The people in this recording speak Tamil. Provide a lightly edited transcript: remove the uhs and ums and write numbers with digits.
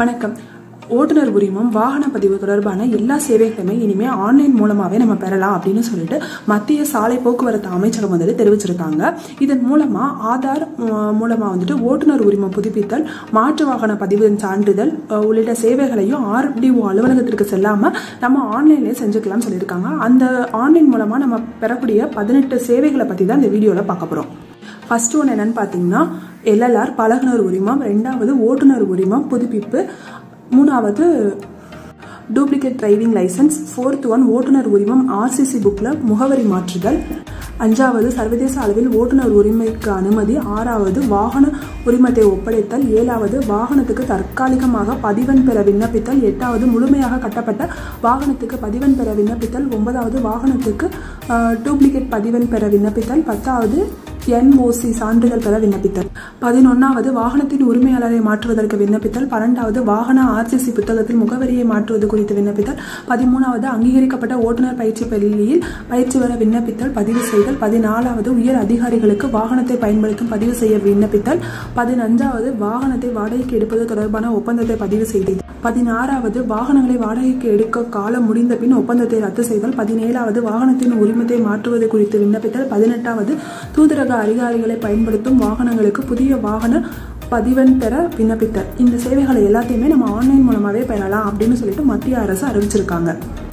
வணக்கம். ஓட்டுநர் உரிமம், வாகன பதிவு தொடர்பான எல்லா சேவைகளுமே இனிமேல் ஆன்லைன் மூலமாகவே நம்ம பெறலாம் அப்படின்னு சொல்லிட்டு மத்திய சாலை போக்குவரத்து அமைச்சகம் வந்துட்டு தெரிவிச்சிருக்காங்க. இதன் மூலமாக ஆதார் மூலமாக வந்துட்டு ஓட்டுநர் உரிமம் புதுப்பித்தல், மாற்று வாகன பதிவின் சான்றிதழ் உள்ளிட்ட சேவைகளையும் ஆர்டிஓ அலுவலகத்திற்கு செல்லாமல் நம்ம ஆன்லைன்லேயே செஞ்சுக்கலாம்னு சொல்லியிருக்காங்க. அந்த ஆன்லைன் மூலமாக நம்ம பெறக்கூடிய 18 சேவைகளை பற்றி தான் இந்த வீடியோவில் பார்க்க போகிறோம். ஃபர்ஸ்ட் ஒன்று என்னென்னு பார்த்தீங்கன்னா LLR பழகுனர் உரிமம், ரெண்டாவது ஓட்டுநர் உரிமம் புதுப்பிப்பு, மூணாவது duplicate driving licence, fourth one ஓட்டுநர் உரிமம் RCC புக்கில் முகவரி மாற்றுதல், அஞ்சாவது சர்வதேச அளவில் ஓட்டுநர் உரிமைக்கு அனுமதி, ஆறாவது வாகன உரிமத்தை ஒப்படைத்தல், ஏழாவது வாகனத்துக்கு தற்காலிகமாக பதிவெண் பெற விண்ணப்பித்தல், எட்டாவது முழுமையாக கட்டப்பட்ட வாகனத்துக்கு பதிவெண் பெற விண்ணப்பித்தல், ஒன்பதாவது வாகனத்துக்கு டூப்ளிகேட் பதிவெண் பெற விண்ணப்பித்தல், பத்தாவது NOC சான்றிதழ் பெற விண்ணப்பித்தல், பதினொன்னாவது வாகனத்தின் உரிமையாளரை மாற்றுவதற்கு விண்ணப்பித்தல், பன்னெண்டாவது வாகன RCC புத்தகத்தில் முகவரியை மாற்றுவது குறித்து விண்ணப்பித்தல், பதிமூணாவது அங்கீகரிக்கப்பட்ட ஓட்டுநர் பயிற்சி பள்ளியில் பயிற்சி பெற விண்ணப்பித்தல் பதிவு செய்தல், பதினாலாவது உயர் அதிகாரிகளுக்கு வாகனத்தை பயன்படுத்தும் பதிவு செய்ய விண்ணப்பித்தல், பதினஞ்சாவது வாகனத்தை வாடகைக்கு எடுப்பது தொடர்பான ஒப்பந்தத்தை பதிவு செய்தல், பதினாறாவது வாகனங்களை வாடகைக்கு எடுக்க காலம் முடிந்த பின் ஒப்பந்தத்தை ரத்து செய்தல், பதினேழாவது வாகனத்தின் உரிமத்தை மாற்றுவது குறித்து விண்ணப்பித்தல், பதினெட்டாவது தூதரக அதிகாரிகளை பயன்படுத்தும் வாகனங்களுக்கு புதிய வாகன பதிவெண் பெற விண்ணப்பித்தல். இந்த சேவைகளை எல்லாத்தையுமே நம்ம ஆன்லைன் மூலமாகவே பெறலாம் அப்படின்னு சொல்லிட்டு மத்திய அரசு அறிவிச்சிருக்காங்க.